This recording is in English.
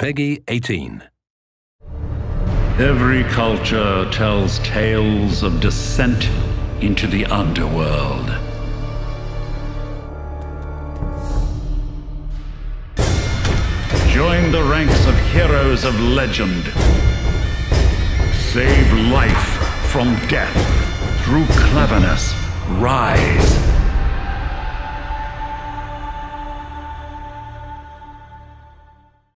Peggy 18. Every culture tells tales of descent into the underworld. Join the ranks of heroes of legend. Save life from death. Through cleverness, rise.